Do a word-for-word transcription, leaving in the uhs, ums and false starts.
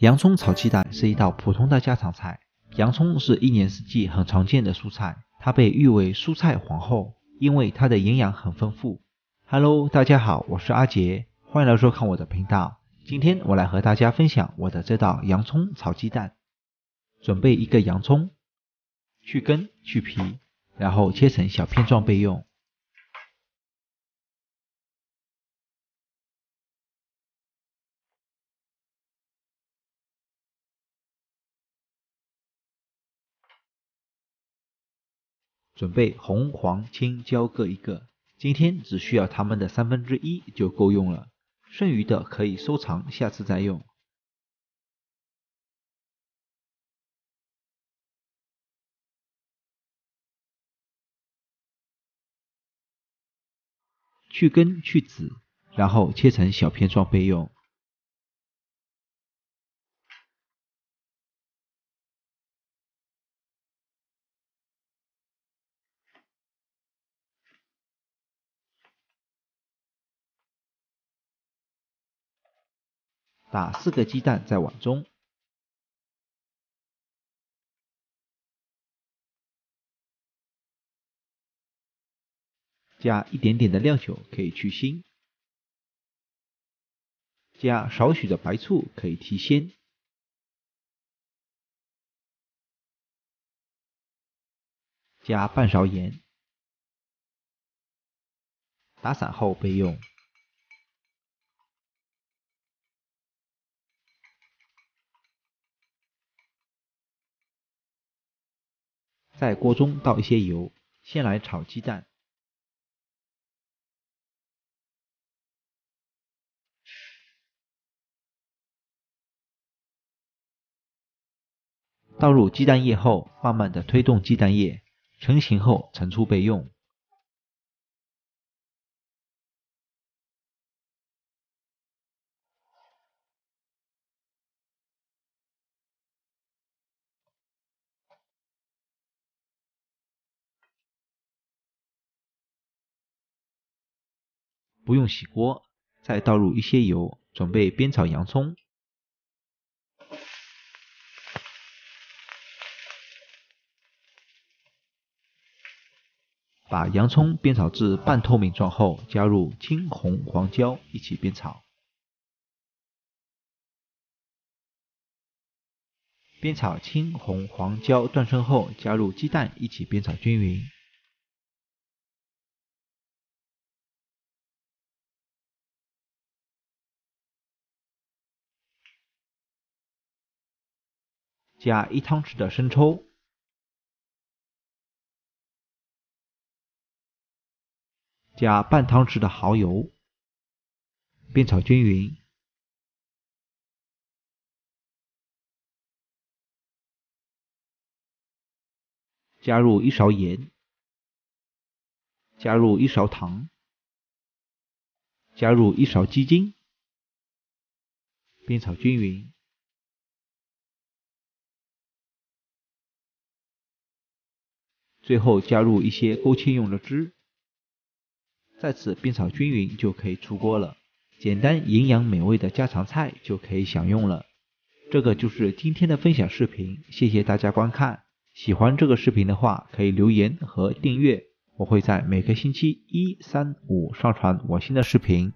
洋葱炒鸡蛋是一道普通的家常菜。洋葱是一年四季很常见的蔬菜，它被誉为蔬菜皇后，因为它的营养很丰富。Hello， 大家好，我是阿杰，欢迎来收看我的频道。今天我来和大家分享我的这道洋葱炒鸡蛋。准备一个洋葱，去根去皮，然后切成小片状备用。准备红、黄、青椒各一个，今天只需要它们的三分之一就够用了，剩余的可以收藏，下次再用。去根去籽，然后切成小片状备用。打四个鸡蛋在碗中，加一点点的料酒可以去腥，加少许的白醋可以提鲜，加半勺盐，打散后备用。在锅中倒一些油，先来炒鸡蛋。倒入鸡蛋液后，慢慢的推动鸡蛋液，成型后盛出备用。不用洗锅，再倒入一些油，准备煸炒洋葱。把洋葱煸炒至半透明状后，加入青红黄椒一起煸炒。煸炒青红黄椒断生后，加入鸡蛋一起煸炒均匀。加一汤匙的生抽，加半汤匙的蚝油，煸炒均匀。加入一勺盐，加入一勺糖，加入一勺鸡精，煸炒均匀。最后加入一些勾芡用的汁，再次煸炒均匀就可以出锅了。简单营养美味的家常菜就可以享用了。这个就是今天的分享视频，谢谢大家观看。喜欢这个视频的话，可以留言和订阅。我会在每个星期一、三、五上传我新的视频。